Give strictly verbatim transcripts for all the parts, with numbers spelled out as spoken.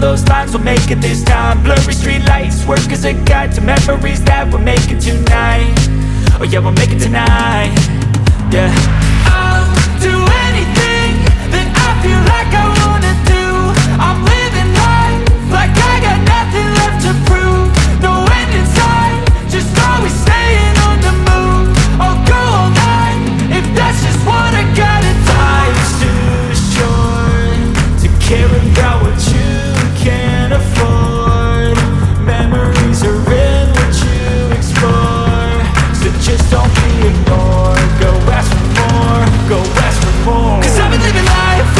Those lines will make it this time. Blurry street lights work as a guide to memories that we're making tonight. Oh yeah, we'll make it tonight. Yeah, I'll do anything that I feel like I wanna do. I'm living life like I got nothing left to prove. No end in sight, just always staying on the move. I'll go all night if that's just what I gotta do. Life's too short to care about what you can't afford. Memories are in what you explore, so just don't be ignored. Go ask for more, go ask for more. 'Cause I've been living life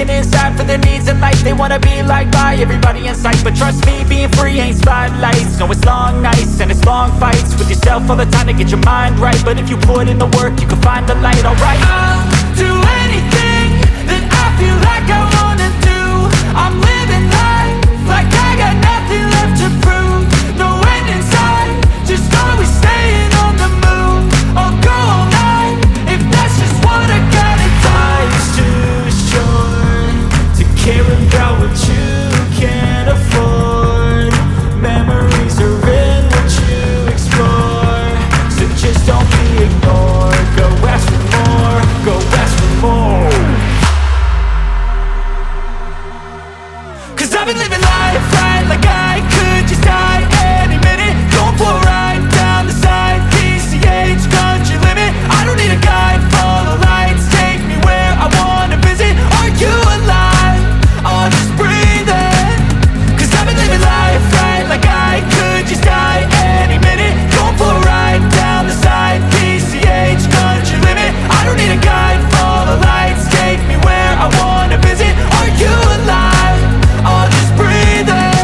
looking inside for their needs in life. They wanna be liked by everybody in sight, but trust me, being free ain't spotlights. No, it's long nights and it's long fights with yourself all the time to get your mind right. But if you put in the work, you can find the light, alright? I'll do anything that I feel like I wanna do. I'm living life like I got nothing left to prove. No end in sight, just always staying on the move. I'll go all night if that's just what I gotta do. Life's too short to care about what you can't afford. Memories are in what you explore, so just don't be ignored. Go ask for more, go ask for more. Cause I've been living life right like I could just die any minute. Don't blow right down the side, P C H country limit. I don't need a guide, follow lights, take me where I wanna visit. Are you alive? I'll just breathe in. Cause I've been living life right like I could just die any minute. Don't blow right down the side, P C H country limit. I don't need a guide, follow lights, take me where I wanna visit. Are you alive? I'll just breathe in.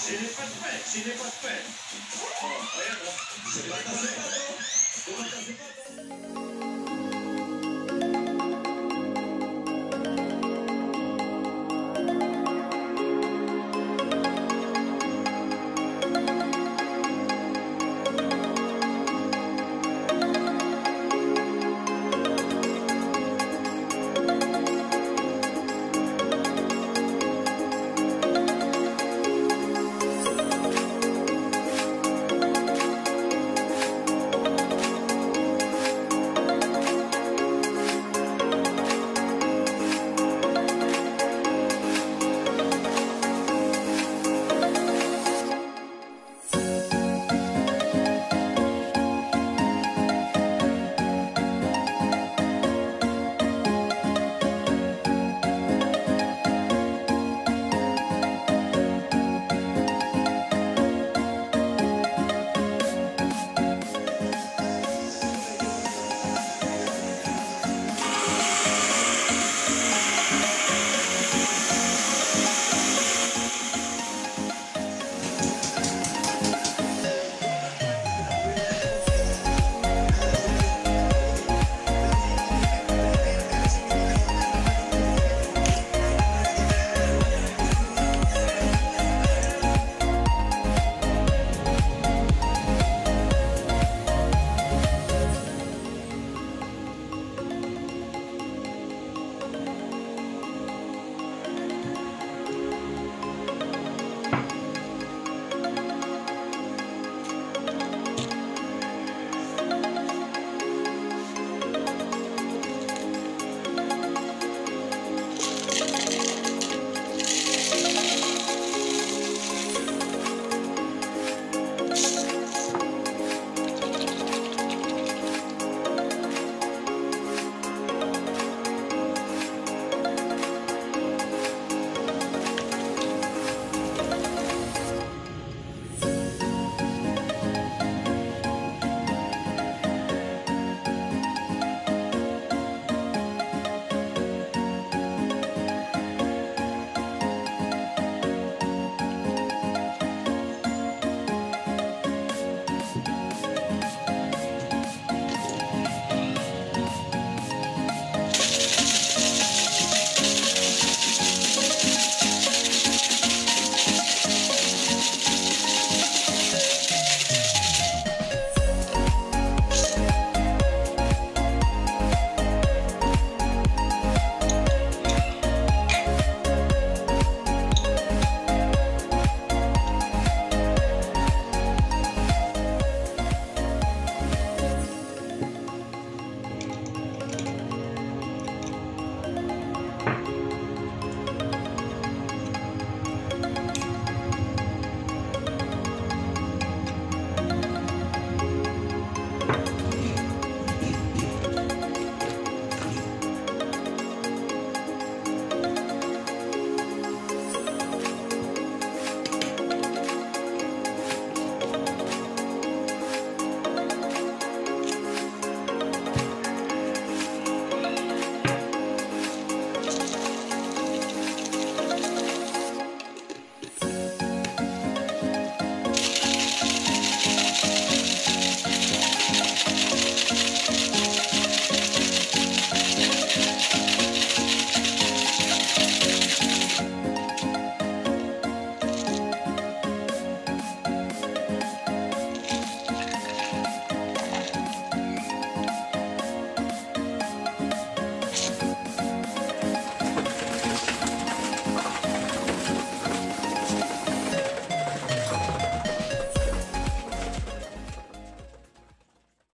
She n'est pas prête, she n'est pas prête. Oh, regarde là, c'est pas assez.